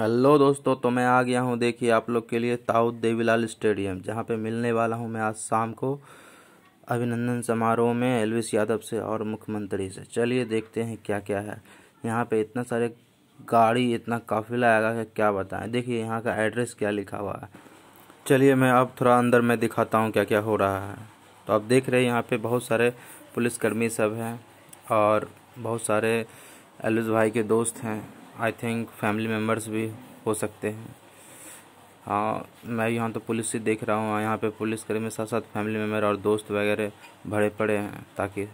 Hello दोस्तों, तो मैं आ गया हूं देखिए आप लोग के लिए ताऊद देवीलाल स्टेडियम, जहां पे मिलने वाला हूं मैं आज शाम को अभिनंदन समारोह में एल्विश यादव से और मुख्यमंत्री से। चलिए देखते हैं क्या क्या है यहां पे। इतना सारे गाड़ी, इतना काफिला आएगा कि क्या बताएं। देखिए यहां का एड्रेस क्या लिखा हुआ है। चलिए मैं अब थोड़ा अंदर में दिखाता हूँ क्या क्या हो रहा है। तो आप देख रहे हैं यहाँ पर बहुत सारे पुलिसकर्मी सब हैं और बहुत सारे एल्विश भाई के दोस्त हैं, आई थिंक फैमिली मेम्बर्स भी हो सकते हैं। हाँ, मैं यहाँ तो पुलिस से देख रहा हूँ। यहाँ पे पुलिसकर्मी के साथ साथ फैमिली मेम्बर और दोस्त वगैरह भरे पड़े हैं ताकि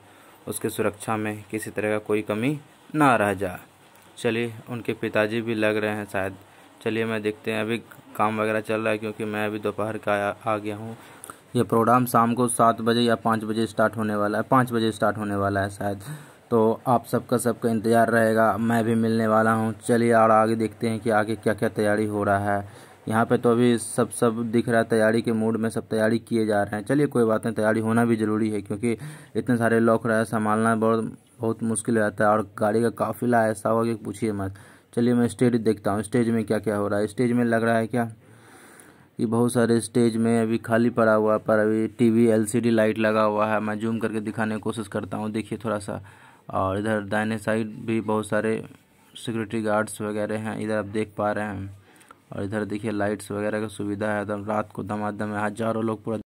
उसके सुरक्षा में किसी तरह का कोई कमी ना रह जाए। चलिए उनके पिताजी भी लग रहे हैं शायद। चलिए मैं देखते हैं, अभी काम वगैरह चल रहा है क्योंकि मैं अभी दोपहर का आ गया हूँ। ये प्रोग्राम शाम को 7 बजे या 5 बजे स्टार्ट होने वाला है, 5 बजे स्टार्ट होने वाला है शायद। तो आप सबका इंतज़ार रहेगा, मैं भी मिलने वाला हूँ। चलिए और आगे देखते हैं कि आगे क्या क्या तैयारी हो रहा है। यहाँ पे तो अभी सब दिख रहा है, तैयारी के मूड में सब तैयारी किए जा रहे हैं। चलिए कोई बात नहीं, तैयारी होना भी ज़रूरी है क्योंकि इतने सारे लोग रहे संभालना बहुत मुश्किल हो जाता है और गाड़ी का काफिला ऐसा होगा कि पूछिए मत। चलिए मैं स्टेज देखता हूँ, स्टेज में क्या क्या हो रहा है। स्टेज में लग रहा है क्या कि बहुत सारे स्टेज में अभी खाली पड़ा हुआ है, पर अभी टीवी LCD लाइट लगा हुआ है। मैं जूम करके दिखाने की कोशिश करता हूँ, देखिए थोड़ा सा। और इधर दाहिने साइड भी बहुत सारे सिक्योरिटी गार्ड्स वगैरह हैं, इधर आप देख पा रहे हैं। और इधर देखिए लाइट्स वगैरह का सुविधा है एकदम, रात को दमादम है, हज़ारों लोग पूरा